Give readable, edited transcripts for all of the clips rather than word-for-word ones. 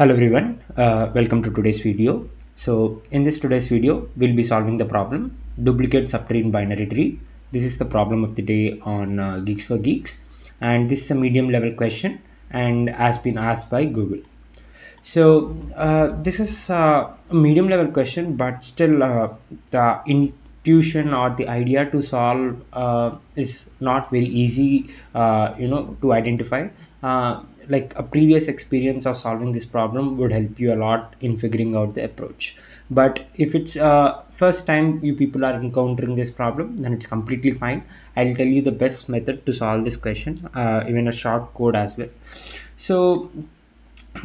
Hello everyone, welcome to today's video. So in today's video, we'll be solving the problem duplicate subtree in binary tree. This is the problem of the day on GeeksforGeeks, and this is a medium level question and has been asked by Google. So this is a medium level question, but still the intuition or the idea to solve is not very easy, to identify. Like a previous experience of solving this problem would help you a lot in figuring out the approach. But if it's first time you people are encountering this problem, then it's completely fine. I'll tell you the best method to solve this question, even a short code as well. So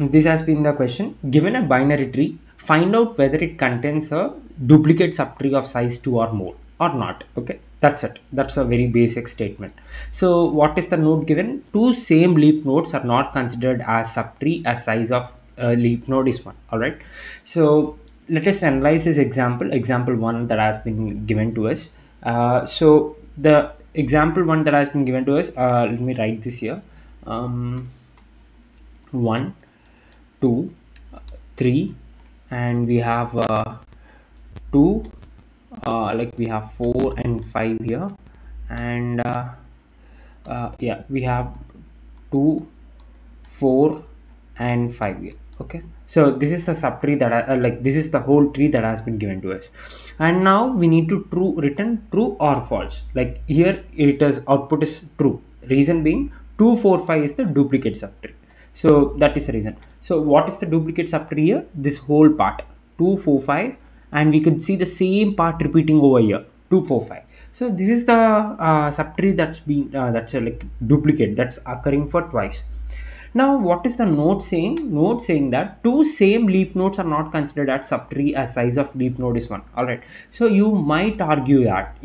this has been the question. Given a binary tree, find out whether it contains a duplicate subtree of size 2 or more or not. Okay, that's it. That's a very basic statement. So what is the note given? Two same leaf nodes are not considered as subtree as size of leaf node is 1. All right, so let us analyze this example 1 that has been given to us. So the example 1 that has been given to us, let me write this here. 1 2 3, and we have 2, like we have 4 and 5 here, and yeah, we have 2 4 and 5 here. Okay, so this is the subtree that this is the whole tree that has been given to us, and now we need to return true or false. Like here it is, output is true, reason being 2 4 5 is the duplicate subtree. So that is the reason. So what is the duplicate subtree here? This whole part 2 4 5, and we can see the same part repeating over here 2 4 5. So this is the subtree that's been duplicate that's occurring for twice. Now what is the note saying? Note saying that two same leaf nodes are not considered as subtree as size of leaf node is 1. All right, so you might argue that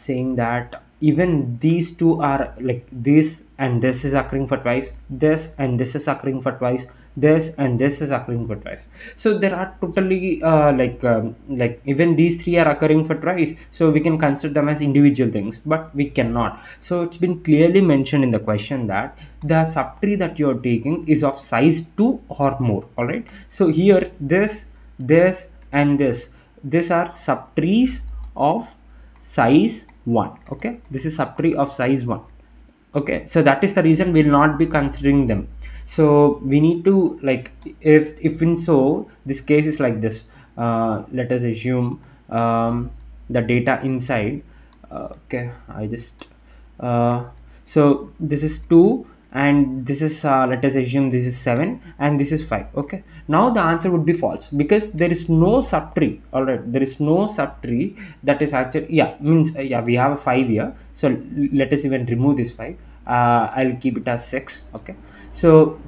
saying that even these two are like this and this is occurring for twice, this and this is occurring for twice, this and this is occurring for twice. So there are totally even these three are occurring for twice, so we can consider them as individual things, but we cannot. So it's been clearly mentioned in the question that the subtree that you're taking is of size 2 or more. All right, so here this, this and this, these are subtrees of size 1. Okay, this is subtree of size 1. Okay, so that is the reason we will not be considering them. So we need to, like, if in so this case is like this, let us assume the data inside. Okay, I just so this is 2 and this is let us assume this is 7 and this is 5. Okay, now the answer would be false because there is no subtree. All right, there is no subtree that is actually, yeah, means yeah, we have a 5 here, so let us even remove this 5. I'll keep it as 6. Okay, so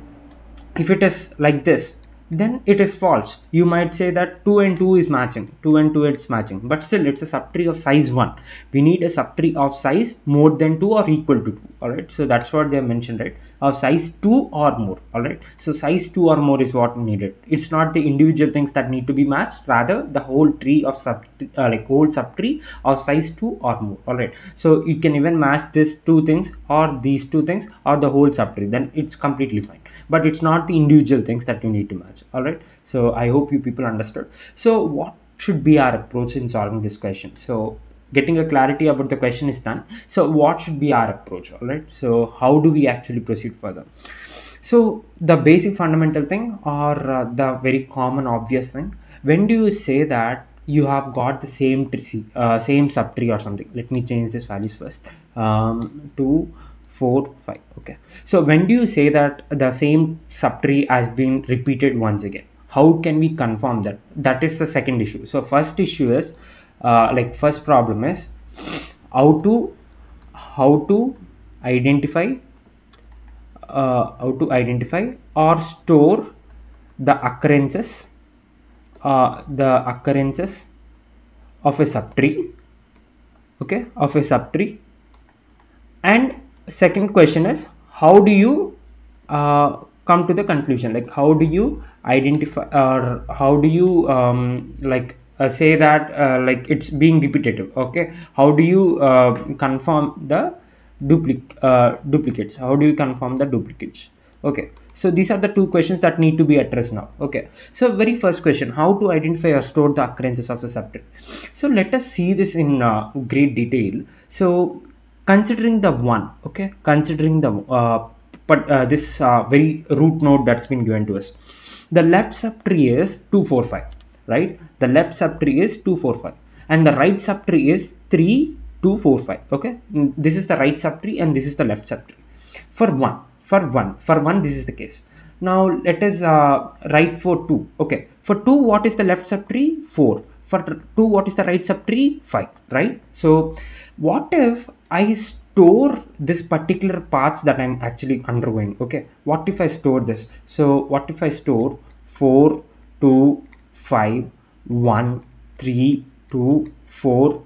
if it is like this, then it is false. You might say that 2 and 2 is matching, 2 and 2 it's matching, but still it's a subtree of size 1. We need a subtree of size more than 2 or equal to 2. All right, so that's what they have mentioned, right, of size 2 or more. All right, so size 2 or more is what needed. It's not the individual things that need to be matched, rather the whole tree of whole subtree of size 2 or more. All right, so you can even match these two things or these two things or the whole subtree, then it's completely fine, but it's not the individual things that you need to match. All right, so I hope you people understood. So what should be our approach in solving this question? So getting a clarity about the question is done. So what should be our approach? All right, so how do we actually proceed further? So the basic fundamental thing, or the very common obvious thing, when do you say that you have got the same tree, same subtree or something? Let me change these values first. 2 4 5. Okay, so when do you say that the same subtree has been repeated once again? How can we confirm that? That is the second issue. So first issue is first problem is how to identify or store the occurrences of a subtree. Okay, of a subtree. And second question is how do you come to the conclusion, like how do you identify or how do you say that it's being repetitive? Okay, how do you confirm the duplicates? Okay, so these are the two questions that need to be addressed now. Okay, so very first question, how to identify or store the occurrences of a subtree. So let us see this in great detail. So considering the one, okay, considering the very root node that's been given to us, the left subtree is 245, right? The left subtree is 245 and the right subtree is 3245. Okay, this is the right subtree and this is the left subtree for one. For one, this is the case. Now let us write for 2. Okay, for 2, what is the left subtree? 4. For 2, what is the right subtree? 5. Right. So what if I store this particular paths that I'm actually undergoing? Okay, what if I store this? So what if I store 4, 2, 5, 1, 3, 2, 4?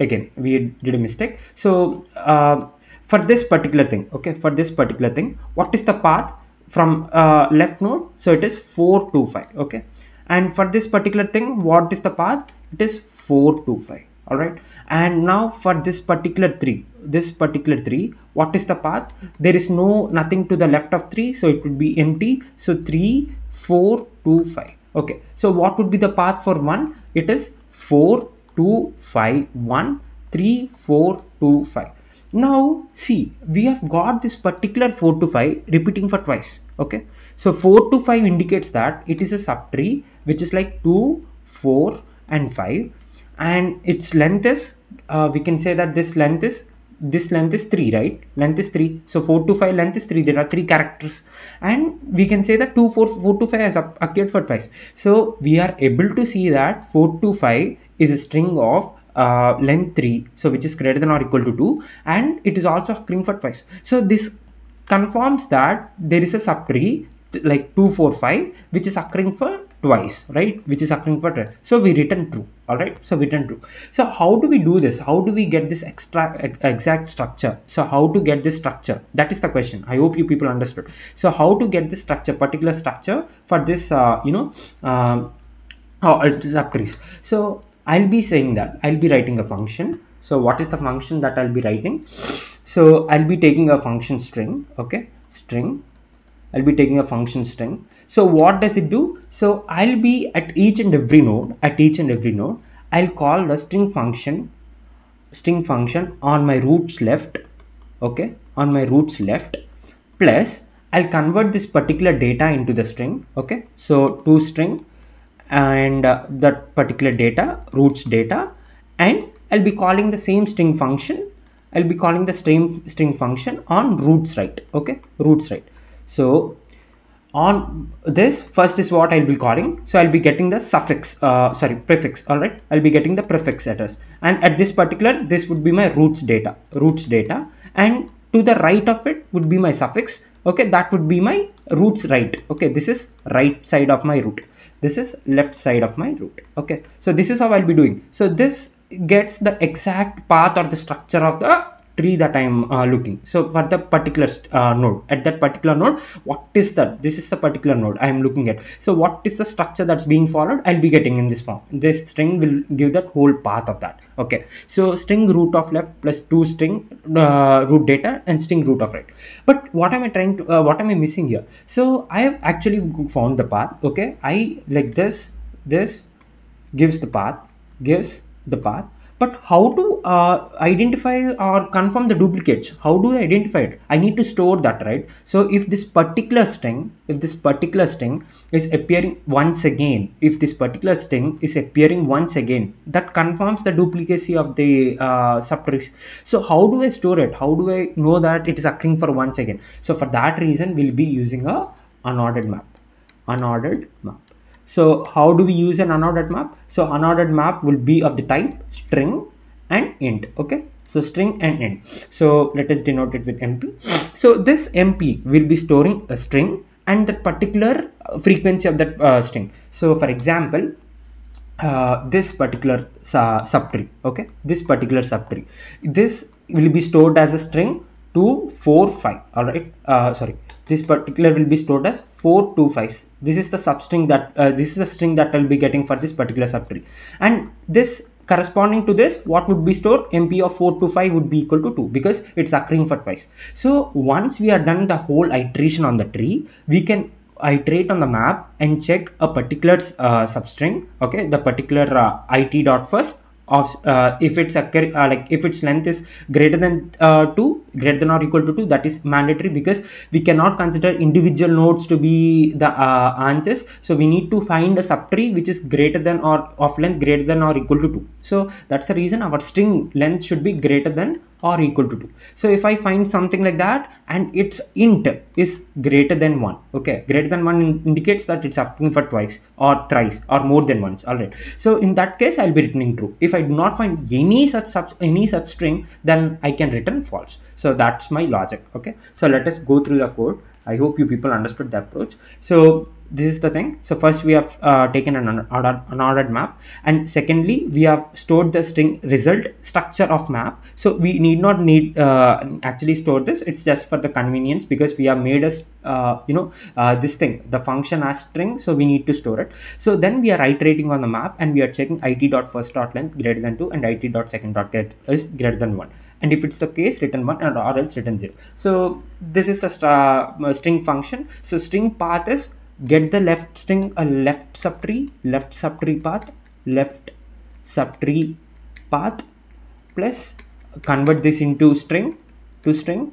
Again, we did a mistake. So for this particular thing, okay, for this particular thing, what is the path from left node? So it is 425. Okay, and for this particular thing, what is the path? It is 425. All right, and now for this particular 3, what is the path? There is nothing to the left of 3, so it would be empty. So 3 4 2 5. Okay, so what would be the path for 1? It is 4 2 5 1 3 4 2 5. Now see, we have got this particular 4 to 5 repeating for twice. Okay, so 4 to 5 indicates that it is a subtree which is like 2, 4 and 5, and its length is we can say that this length is 3, right? Length is 3. So 4 to 5 length is 3. There are 3 characters, and we can say that 4 to 5 has occurred for twice. So we are able to see that 4 to 5 is a string of length 3, so which is greater than or equal to 2, and it is also occurring for twice. So this confirms that there is a subtree like 245 which is occurring for twice, right? Which is occurring for twice. So we return true. All right, so we return true. So how do we do this? How do we get this exact structure? So how to get this structure? That is the question. I hope you people understood. So how to get this structure, particular structure for this subtrees. So I'll be saying that I'll be writing a function. So what is the function that I'll be writing? So I'll be taking a function string. Okay, string. I'll be taking a function string. So what does it do? So I'll be at each and every node, I'll call the string function on my roots left. Okay, on my roots left, plus I'll convert this particular data into the string. Okay, so to string and that particular data, roots data, and I'll be calling the same string function. I'll be calling the string function on roots right. Okay, roots right. So on this first is what I'll be calling. So I'll be getting the prefix. All right, I'll be getting the prefix address, and at this particular, this would be my roots data, and to the right of it would be my suffix. Okay, that would be my roots right. Okay, this is right side of my root, this is left side of my root. Okay, so this is how I'll be doing. So this gets the exact path or the structure of the tree that I'm looking. So for the particular node, at that particular node, what is that? This is the particular node I'm looking at. So what is the structure that's being followed? I'll be getting in this form. This string will give that whole path of that. Okay, so string root of left plus to string root data and string root of right. But what am I trying to what am I missing here? So I have actually found the path. Okay, I like this gives the path. But how to identify or confirm the duplicates? How do I identify it? I need to store that, right? So if this particular string, is appearing once again, that confirms the duplicacy of the subtrees. So how do I store it? How do I know that it is occurring for once again? So for that reason, we'll be using a unordered map. So how do we use an unordered map? So unordered map will be of the type string and int. Okay, so string and int. So let us denote it with MP. So this MP will be storing a string and the particular frequency of that string. So for example, this particular subtree. Okay, this particular subtree. This will be stored as a string 2 4 5. All right, this particular will be stored as 4 2 5. This is the string that I'll be getting for this particular subtree, and this corresponding to this, what would be stored? MP of 4 to 5 would be equal to 2 because it's occurring for twice. So once we are done the whole iteration on the tree, we can iterate on the map and check a particular substring, okay, the particular it dot first of if it's like if its length is greater than 2, greater than or equal to 2, that is mandatory because we cannot consider individual nodes to be the answers. So we need to find a subtree which is greater than or of length greater than or equal to 2. So that's the reason our string length should be greater than or equal to 2. So if I find something like that and its int is greater than 1, okay, greater than 1 indicates that it's happening for twice or thrice or more than once. All right, so in that case I'll be returning true. If I do not find any such string, then I can return false. So that's my logic. Okay, so let us go through the code. I hope you people understood the approach. So this is the thing. So first we have taken an unordered map, and secondly we have stored the string result structure of map. So we need not actually store this. It's just for the convenience because we have made us this thing, the function as string, so we need to store it. So then we are iterating on the map and we are checking it.first.length greater than 2 and it.second.get is greater than 1. And if it's the case, return 1 and or else return 0. So this is the string function. So string path is get the left string, a left subtree path, left subtree path, plus convert this into string to string,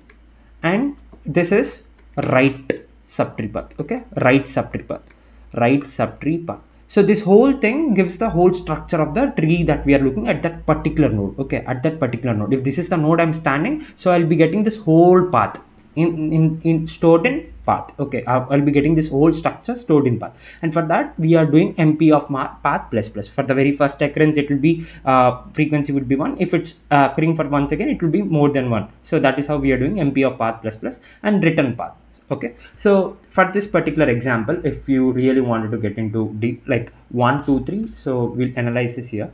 and this is right subtree path, okay, right subtree path, right subtree path. So this whole thing gives the whole structure of the tree that we are looking at that particular node, okay, at that particular node. If this is the node I'm standing, so I'll be getting this whole path in stored in path, okay, I'll be getting this whole structure stored in path. And for that we are doing MP of path plus plus. For the very first occurrence it will be frequency would be 1. If it's occurring for once again, it will be more than 1. So that is how we are doing MP of path plus plus and return path. Okay, so for this particular example, if you really wanted to get into deep, like 1, 2, 3, so we'll analyze this here.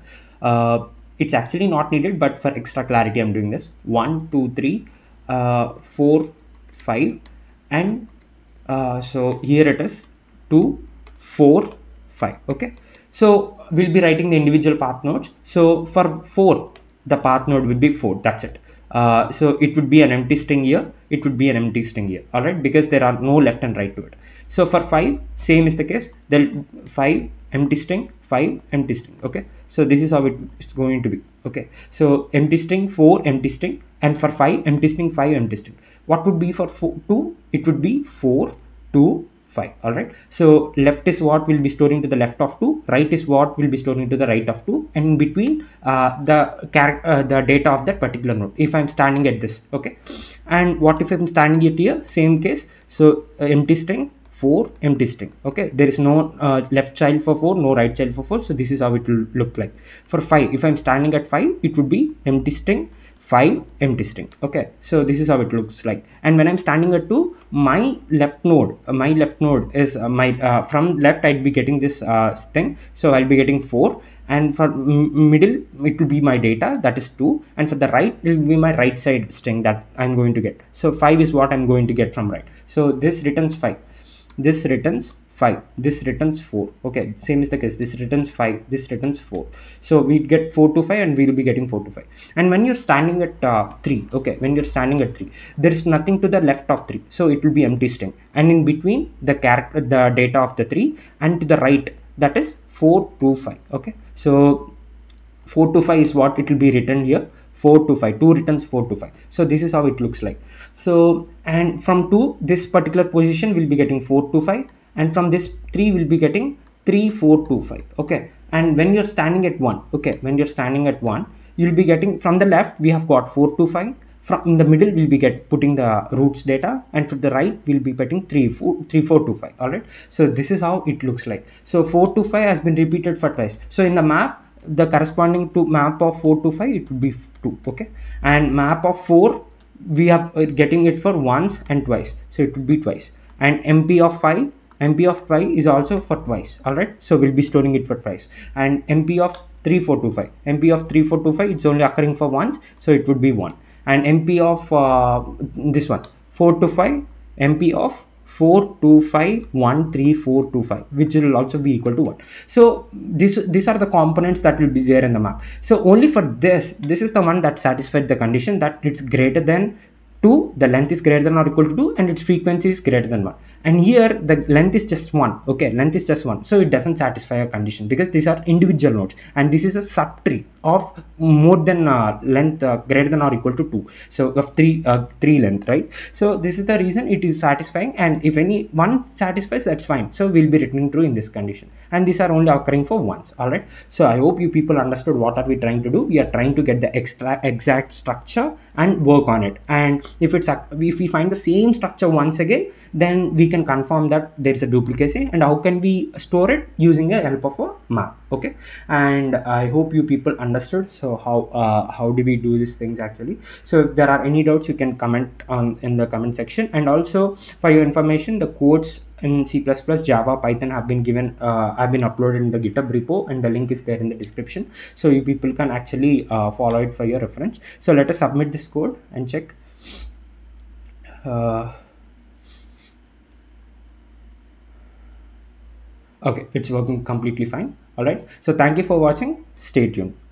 It's actually not needed, but for extra clarity I'm doing this. 1, 2, 3, 4, 5, and so here it is 2, 4, 5. Okay, so we'll be writing the individual path nodes. So for 4, the path node would be 4, that's it. So it would be an empty string here, it would be an empty string here, all right, because there are no left and right to it. So for 5, same is the case, then 5 empty string, 5 empty string. Okay, so this is how it's going to be. Okay, so empty string, 4 empty string, and for 5 empty string, 5 empty string. What would be for 2? It would be 4, 2, 5. All right, so left is what will be storing to the left of 2, right is what will be storing to the right of 2, and in between the data of that particular node, if I'm standing at this. Okay, and what if I'm standing at here? Same case. So empty string, 4 empty string. Okay, there is no left child for 4, no right child for 4. So this is how it will look like. For 5, if I'm standing at 5, it would be empty string, 5 empty string. Okay, so this is how it looks like. And when I'm standing at 2, my left node, is from left I'd be getting this thing, so I'll be getting 4, and for middle it will be my data, that is 2, and for the right it will be my right side string that I'm going to get. So 5 is what I'm going to get from right. So this returns 5, this returns 5, this returns 4. Okay, same is the case, this returns 5, this returns 4. So we get 4 to 5, and we will be getting 4 to 5. And when you're standing at 3, okay, when you're standing at 3, there is nothing to the left of 3, so it will be empty string, and in between the data of the 3, and to the right, that is 4 to 5. Okay, so 4 to 5 is what it will be written here. 4 to 5, 2 returns 4 to 5. So this is how it looks like. So, and from 2, this particular position will be getting 4 to 5, and from this 3 will be getting 3, 4 to 5. Okay, and when you're standing at 1, okay, when you're standing at 1, you'll be getting from the left we have got 4 to 5, from in the middle we'll be putting the roots data, and for the right we'll be putting 3, 4 to 5. All right, so this is how it looks like. So 4 to 5 has been repeated for twice. So in the map, the corresponding to map of 4 to 5, it would be 2. Okay, and map of 4 we are getting it for once and twice, so it would be twice. And MP of 5 is also for twice. All right, so we'll be storing it for twice. And MP of 3, 4 to 5, MP of 3, 4 to 5, it's only occurring for once, so it would be 1. And MP of this one, 4 to 5, MP of 425 13425, which will also be equal to 1. So these are the components that will be there in the map. So only for this is the one that satisfied the condition that it's greater than 2, the length is greater than or equal to 2, and its frequency is greater than 1. And here the length is just 1. Okay, length is just 1, so it doesn't satisfy a condition because these are individual nodes, and this is a subtree of more than length greater than or equal to 2, so of 3 length, right? So this is the reason it is satisfying, and if any one satisfies, that's fine, so we'll be returning true in this condition. And these are only occurring for once. All right, so I hope you people understood what are we trying to do. We are trying to get the exact structure and work on it, and if we find the same structure once again, then we can confirm that there is a duplicacy, and how can we store it using the help of a map. Okay, and I hope you people understood so how do we do these things actually. So if there are any doubts, you can comment on in the comment section. And also, for your information, the codes in C++, Java, Python have been uploaded in the GitHub repo, and the link is there in the description, so you people can actually follow it for your reference. So let us submit this code and check. Okay, it's working completely fine. All right, so thank you for watching. Stay tuned.